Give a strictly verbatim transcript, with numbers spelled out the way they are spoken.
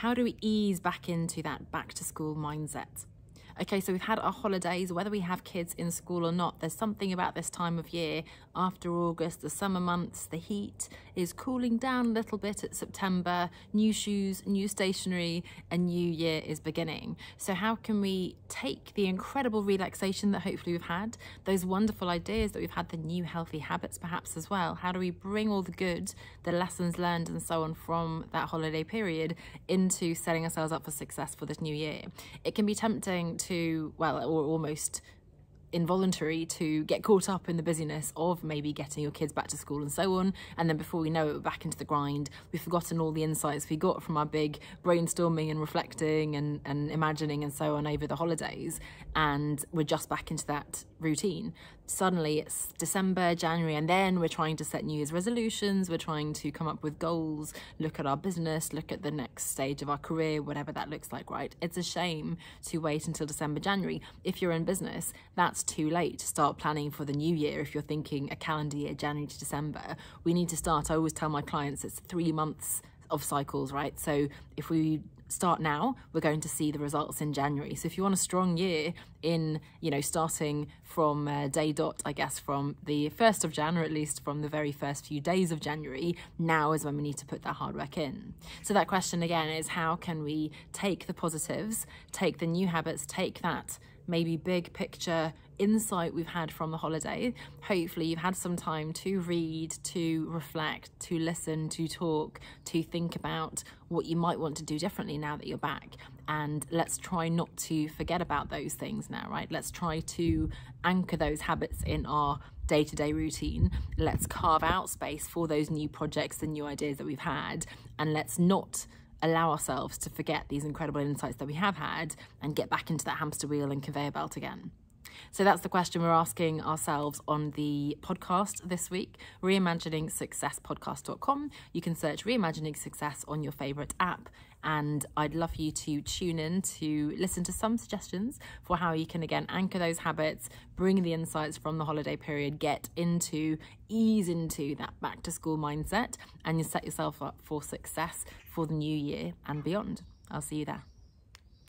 How do we ease back into that back to school mindset? Okay, so we've had our holidays, whether we have kids in school or not, there's something about this time of year after August, the summer months, the heat is cooling down a little bit at September, new shoes, new stationery, a new year is beginning. So how can we take the incredible relaxation that hopefully we've had, those wonderful ideas that we've had, the new healthy habits perhaps as well, how do we bring all the good, the lessons learned and so on from that holiday period into setting ourselves up for success for this new year? It can be tempting to to, well, or almost involuntary to get caught up in the busyness of maybe getting your kids back to school and so on, and then before we know it we're back into the grind. We've forgotten all the insights we got from our big brainstorming and reflecting and, and imagining and so on over the holidays, and we're just back into that routine. Suddenly it's December, January, and then we're trying to set New Year's resolutions, we're trying to come up with goals, look at our business, look at the next stage of our career, whatever that looks like, right? It's a shame to wait until December, January. If you're in business, that's It's too late to start planning for the new year. If you're thinking a calendar year, January to December, we need to start. I always tell my clients it's three months of cycles, right? So if we start now, we're going to see the results in January. So if you want a strong year in, you know, starting from uh, day dot, I guess, from the first of January, at least from the very first few days of January, now is when we need to put that hard work in. So that question again is, how can we take the positives, take the new habits, take that maybe big picture insight we've had from the holiday? Hopefully you've had some time to read, to reflect, to listen, to talk, to think about what you might want to do differently now that you're back. And let's try not to forget about those things now, right? Let's try to anchor those habits in our day-to-day routine. Let's carve out space for those new projects and new ideas that we've had, and let's not allow ourselves to forget these incredible insights that we have had and get back into that hamster wheel and conveyor belt again. So that's the question we're asking ourselves on the podcast this week, reimagining success podcast dot com. You can search Reimagining Success on your favourite app, and I'd love you to tune in to listen to some suggestions for how you can again anchor those habits, bring the insights from the holiday period, get into, ease into that back to school mindset, and you set yourself up for success for the new year and beyond. I'll see you there.